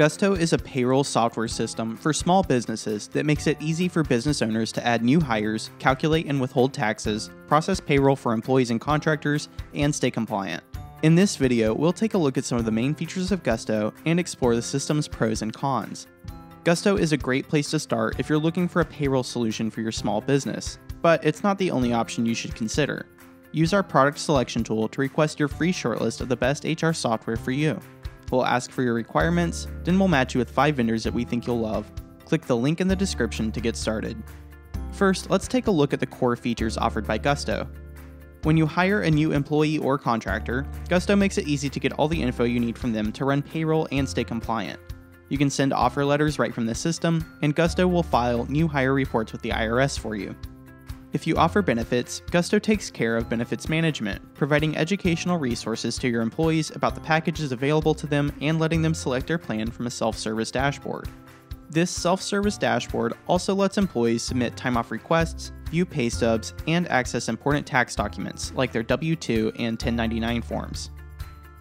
Gusto is a payroll software system for small businesses that makes it easy for business owners to add new hires, calculate and withhold taxes, process payroll for employees and contractors, and stay compliant. In this video, we'll take a look at some of the main features of Gusto and explore the system's pros and cons. Gusto is a great place to start if you're looking for a payroll solution for your small business, but it's not the only option you should consider. Use our product selection tool to request your free shortlist of the best HR software for you. We'll ask for your requirements, then we'll match you with 5 vendors that we think you'll love. Click the link in the description to get started. First, let's take a look at the core features offered by Gusto. When you hire a new employee or contractor, Gusto makes it easy to get all the info you need from them to run payroll and stay compliant. You can send offer letters right from the system, and Gusto will file new hire reports with the IRS for you. If you offer benefits, Gusto takes care of benefits management, providing educational resources to your employees about the packages available to them and letting them select their plan from a self-service dashboard. This self-service dashboard also lets employees submit time-off requests, view pay stubs, and access important tax documents like their W-2 and 1099 forms.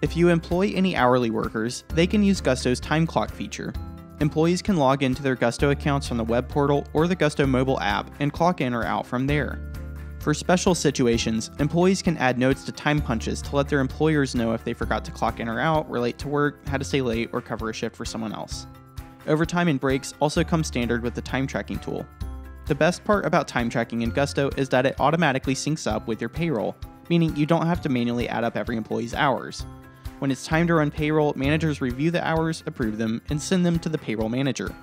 If you employ any hourly workers, they can use Gusto's time clock feature. Employees can log into their Gusto accounts on the web portal or the Gusto mobile app and clock in or out from there. For special situations, employees can add notes to time punches to let their employers know if they forgot to clock in or out, were late to work, had to stay late, or cover a shift for someone else. Overtime and breaks also come standard with the time tracking tool. The best part about time tracking in Gusto is that it automatically syncs up with your payroll, meaning you don't have to manually add up every employee's hours. When it's time to run payroll, managers review the hours, approve them, and send them to the payroll manager.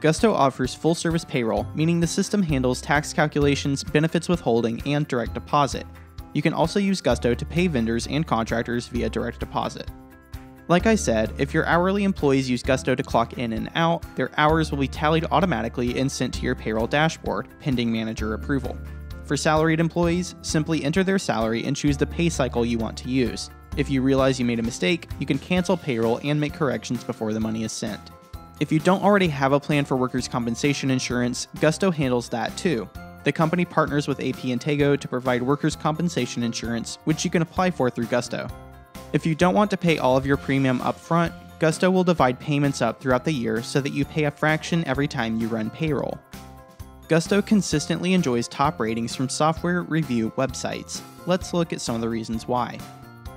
Gusto offers full-service payroll, meaning the system handles tax calculations, benefits withholding, and direct deposit. You can also use Gusto to pay vendors and contractors via direct deposit. Like I said, if your hourly employees use Gusto to clock in and out, their hours will be tallied automatically and sent to your payroll dashboard, pending manager approval. For salaried employees, simply enter their salary and choose the pay cycle you want to use. If you realize you made a mistake, you can cancel payroll and make corrections before the money is sent. If you don't already have a plan for workers' compensation insurance, Gusto handles that too. The company partners with AP Intego to provide workers' compensation insurance, which you can apply for through Gusto. If you don't want to pay all of your premium up front, Gusto will divide payments up throughout the year so that you pay a fraction every time you run payroll. Gusto consistently enjoys top ratings from software review websites. Let's look at some of the reasons why.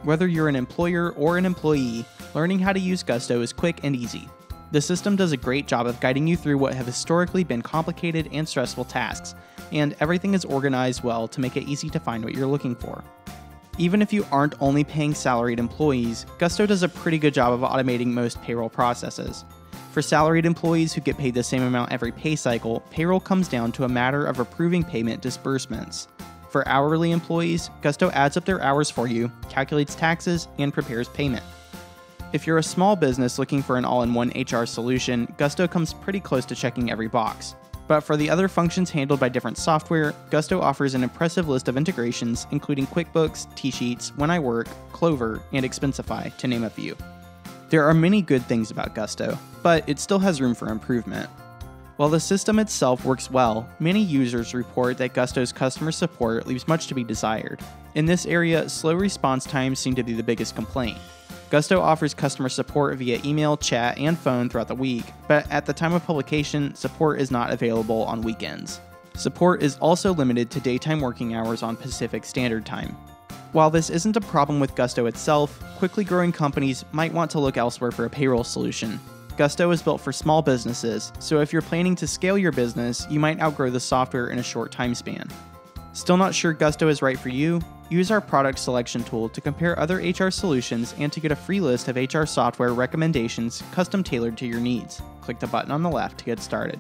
Whether you're an employer or an employee, learning how to use Gusto is quick and easy. The system does a great job of guiding you through what have historically been complicated and stressful tasks, and everything is organized well to make it easy to find what you're looking for. Even if you aren't only paying salaried employees, Gusto does a pretty good job of automating most payroll processes. For salaried employees who get paid the same amount every pay cycle, payroll comes down to a matter of approving payment disbursements. For hourly employees, Gusto adds up their hours for you, calculates taxes, and prepares payment. If you're a small business looking for an all-in-one HR solution, Gusto comes pretty close to checking every box. But for the other functions handled by different software, Gusto offers an impressive list of integrations, including QuickBooks, T-Sheets, When I Work, Clover, and Expensify, to name a few. There are many good things about Gusto, but it still has room for improvement. While the system itself works well, many users report that Gusto's customer support leaves much to be desired. In this area, slow response times seem to be the biggest complaint. Gusto offers customer support via email, chat, and phone throughout the week, but at the time of publication, support is not available on weekends. Support is also limited to daytime working hours on Pacific Standard Time. While this isn't a problem with Gusto itself, quickly growing companies might want to look elsewhere for a payroll solution. Gusto is built for small businesses, so if you're planning to scale your business, you might outgrow the software in a short time span. Still not sure Gusto is right for you? Use our product selection tool to compare other HR solutions and to get a free list of HR software recommendations custom tailored to your needs. Click the button on the left to get started.